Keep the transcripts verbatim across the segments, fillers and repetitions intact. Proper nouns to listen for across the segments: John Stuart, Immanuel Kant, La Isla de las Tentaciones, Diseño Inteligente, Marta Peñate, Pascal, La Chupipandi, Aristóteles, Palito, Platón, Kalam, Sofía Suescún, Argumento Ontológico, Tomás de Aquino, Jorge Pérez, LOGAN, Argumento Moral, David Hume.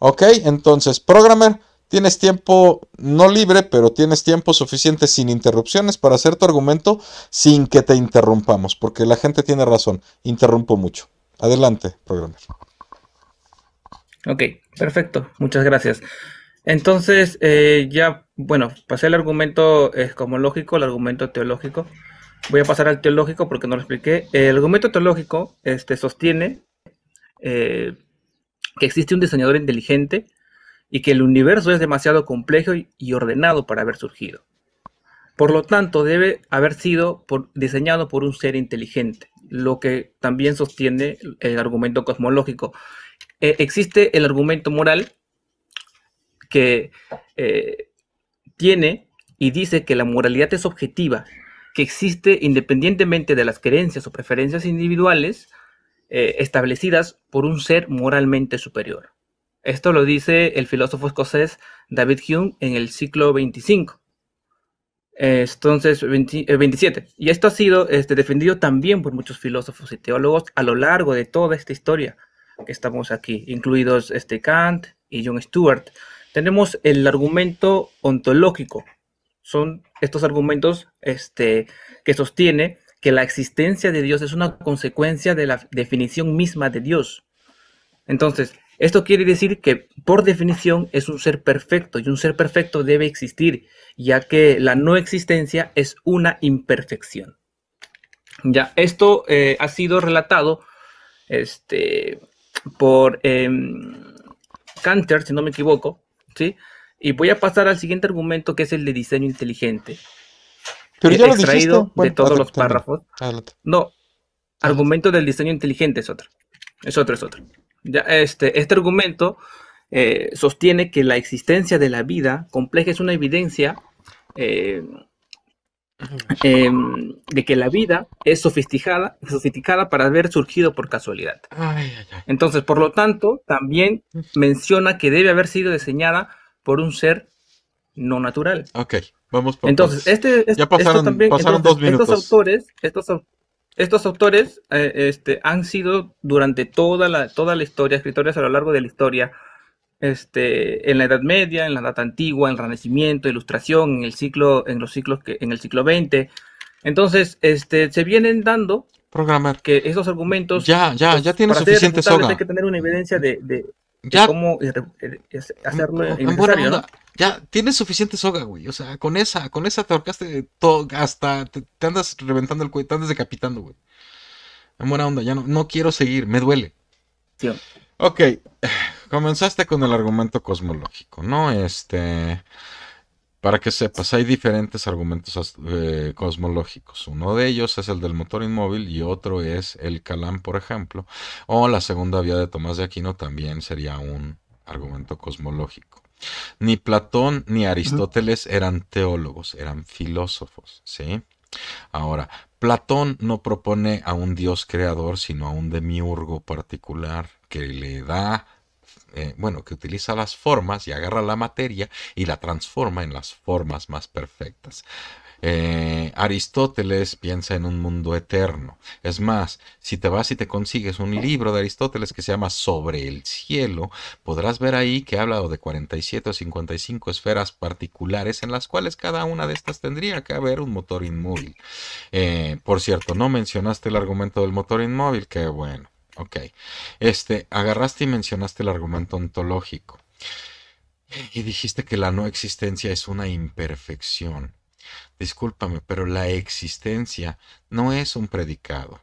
Ok, entonces, programmer, tienes tiempo no libre, pero tienes tiempo suficiente sin interrupciones para hacer tu argumento sin que te interrumpamos, porque la gente tiene razón, interrumpo mucho. Adelante, programmer. Ok, perfecto, muchas gracias. Entonces, eh, ya, bueno, pasé el argumento cosmológico, el argumento teológico. Voy a pasar al teológico porque no lo expliqué. El argumento teológico este, sostiene eh, que existe un diseñador inteligente y que el universo es demasiado complejo y ordenado para haber surgido. Por lo tanto, debe haber sido por, diseñado por un ser inteligente, lo que también sostiene el argumento cosmológico. Eh, existe el argumento moral que eh, tiene y dice que la moralidad es objetiva, que existe independientemente de las creencias o preferencias individuales eh, establecidas por un ser moralmente superior. Esto lo dice el filósofo escocés David Hume en el siglo veinticinco, entonces veinte, eh, veintisiete. Y esto ha sido este, defendido también por muchos filósofos y teólogos a lo largo de toda esta historia que estamos aquí, incluidos este, Kant y John Stuart. Tenemos el argumento ontológico. Son estos argumentos este, que sostiene que la existencia de Dios es una consecuencia de la definición misma de Dios. Entonces, esto quiere decir que por definición es un ser perfecto y un ser perfecto debe existir, ya que la no existencia es una imperfección. Ya, esto eh, ha sido relatado este, por eh, Cantor, si no me equivoco, ¿sí? Y voy a pasar al siguiente argumento, que es el de diseño inteligente. Pero ya lo extraído bueno, de todos adelante, los párrafos. Adelante. No, adelante. Argumento del diseño inteligente es otro. Es otro, es otro. Ya este, este argumento eh, sostiene que la existencia de la vida compleja es una evidencia eh, eh, de que la vida es sofisticada, sofisticada para haber surgido por casualidad. Entonces, por lo tanto, también menciona que debe haber sido diseñada por un ser no natural. Ok, vamos por entonces, este, este, ya pasaron, también, pasaron entonces, dos minutos. Estos autores, estos, estos autores eh, este, han sido durante toda la, toda la historia, escritores a lo largo de la historia, este, en la Edad Media, en la Edad Antigua, en el Renacimiento, Ilustración, en el siglo, en los siglos que, en el siglo veinte. Entonces, este, se vienen dando programar que esos argumentos. Ya, ya, ya tiene suficiente soga. Hay que tener una evidencia de, de ya, cómo hacerlo en buena onda, ¿no? Ya tienes suficiente soga, güey. O sea, con esa, con esa te ahorcaste todo, hasta te, te andas reventando el cuello, te andas decapitando, güey. En buena onda, ya no, no quiero seguir, me duele. Sí. Ok, comenzaste con el argumento cosmológico, ¿no? Este, para que sepas, hay diferentes argumentos eh, cosmológicos. Uno de ellos es el del motor inmóvil y otro es el Kalam, por ejemplo. O la segunda vía de Tomás de Aquino también sería un argumento cosmológico. Ni Platón ni Aristóteles eran teólogos, eran filósofos, ¿sí? Ahora, Platón no propone a un dios creador, sino a un demiurgo particular que le da, eh, bueno, que utiliza las formas y agarra la materia y la transforma en las formas más perfectas. Eh, Aristóteles piensa en un mundo eterno. Es más, si te vas y te consigues un libro de Aristóteles que se llama Sobre el cielo, podrás ver ahí que habla de cuarenta y siete o cincuenta y cinco esferas particulares en las cuales cada una de estas tendría que haber un motor inmóvil. Eh, por cierto, no mencionaste el argumento del motor inmóvil, que bueno, ok. Este, agarraste y mencionaste el argumento ontológico. Y dijiste que la no existencia es una imperfección. Discúlpame, pero la existencia no es un predicado,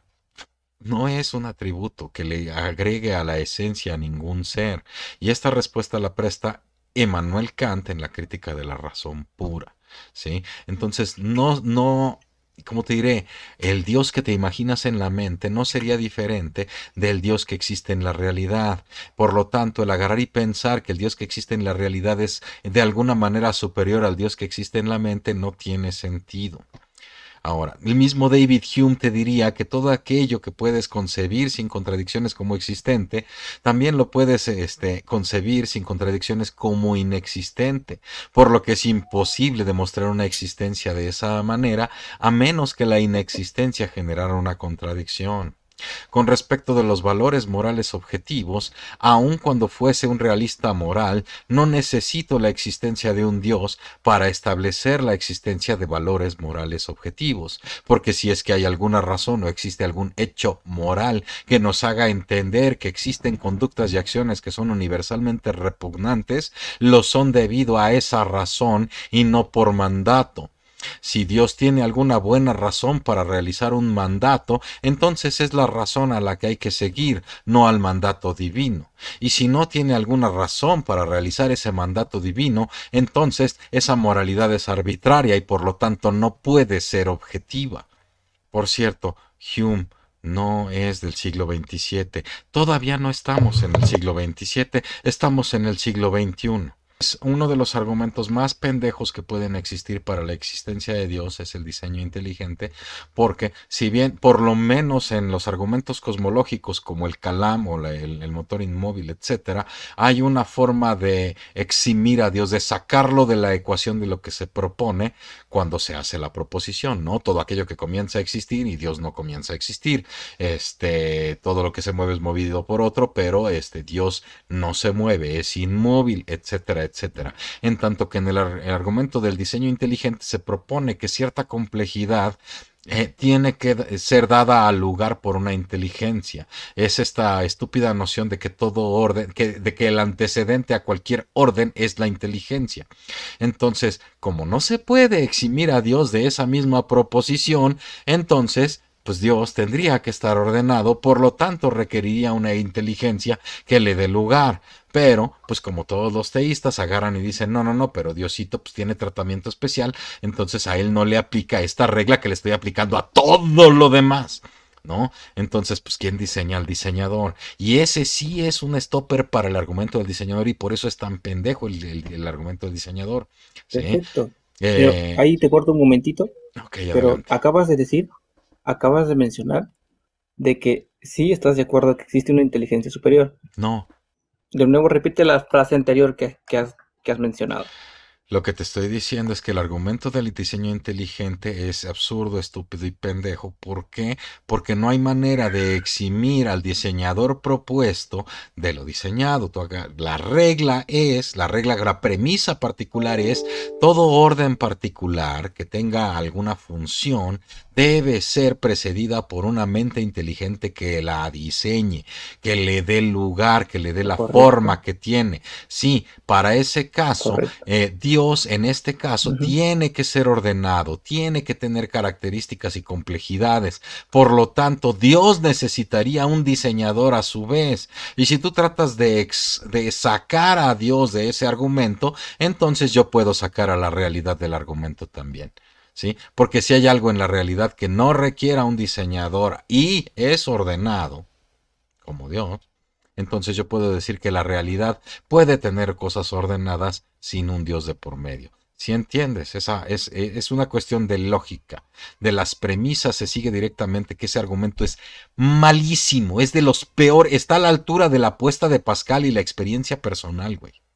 no es un atributo que le agregue a la esencia a ningún ser. Y esta respuesta la presta Immanuel Kant en la crítica de la razón pura, ¿sí? Entonces, no, no, como te diré, el Dios que te imaginas en la mente no sería diferente del Dios que existe en la realidad. Por lo tanto, el agarrar y pensar que el Dios que existe en la realidad es de alguna manera superior al Dios que existe en la mente no tiene sentido. Ahora, el mismo David Hume te diría que todo aquello que puedes concebir sin contradicciones como existente, también lo puedes este, concebir sin contradicciones como inexistente, por lo que es imposible demostrar una existencia de esa manera, a menos que la inexistencia generara una contradicción. Con respecto de los valores morales objetivos, aun cuando fuese un realista moral, no necesito la existencia de un Dios para establecer la existencia de valores morales objetivos, porque si es que hay alguna razón o existe algún hecho moral que nos haga entender que existen conductas y acciones que son universalmente repugnantes, lo son debido a esa razón y no por mandato. Si Dios tiene alguna buena razón para realizar un mandato, entonces es la razón a la que hay que seguir, no al mandato divino. Y si no tiene alguna razón para realizar ese mandato divino, entonces esa moralidad es arbitraria y por lo tanto no puede ser objetiva. Por cierto, Hume no es del siglo veintisiete. Todavía no estamos en el siglo veintisiete, estamos en el siglo veintiuno. Es uno de los argumentos más pendejos que pueden existir para la existencia de Dios, es el diseño inteligente, porque si bien, por lo menos en los argumentos cosmológicos como el Kalam o la, el, el motor inmóvil, etcétera, hay una forma de eximir a Dios, de sacarlo de la ecuación de lo que se propone cuando se hace la proposición, ¿no? Todo aquello que comienza a existir y Dios no comienza a existir. Este, todo lo que se mueve es movido por otro, pero este, Dios no se mueve, es inmóvil, etcétera, etcétera. En tanto que en el, el argumento del diseño inteligente se propone que cierta complejidad eh, tiene que ser dada al lugar por una inteligencia. Es esta estúpida noción de que todo orden, que, de que el antecedente a cualquier orden es la inteligencia. Entonces, como no se puede eximir a Dios de esa misma proposición, entonces pues Dios tendría que estar ordenado, por lo tanto requeriría una inteligencia que le dé lugar. Pero, pues como todos los teístas agarran y dicen, no, no, no, pero Diosito pues tiene tratamiento especial, entonces a él no le aplica esta regla que le estoy aplicando a todo lo demás, ¿no? Entonces, pues ¿quién diseña? Al diseñador. Y ese sí es un stopper para el argumento del diseñador y por eso es tan pendejo el, el, el argumento del diseñador. ¿Sí? Perfecto. Eh... Pero ahí te corto un momentito. Okay, pero adelante. acabas de decir... Acabas de mencionar de que sí estás de acuerdo que existe una inteligencia superior. No. De nuevo repite la frase anterior que, que, has, que has mencionado. Lo que te estoy diciendo es que el argumento del diseño inteligente es absurdo, estúpido y pendejo. ¿Por qué? Porque no hay manera de eximir al diseñador propuesto de lo diseñado. La regla es, la regla, la premisa particular es, todo orden particular que tenga alguna función debe ser precedida por una mente inteligente que la diseñe, que le dé lugar, que le dé la Correcto. forma que tiene. Sí, para ese caso, eh, Dios en este caso uh-huh. tiene que ser ordenado, tiene que tener características y complejidades. Por lo tanto, Dios necesitaría un diseñador a su vez. Y si tú tratas de, ex, de sacar a Dios de ese argumento, entonces yo puedo sacar a la realidad del argumento también. ¿Sí? Porque si hay algo en la realidad que no requiera un diseñador y es ordenado, como Dios, entonces yo puedo decir que la realidad puede tener cosas ordenadas sin un Dios de por medio. ¿Sí entiendes? Esa es, es una cuestión de lógica. De las premisas se sigue directamente que ese argumento es malísimo, es de los peores, está a la altura de la apuesta de Pascal y la experiencia personal, güey.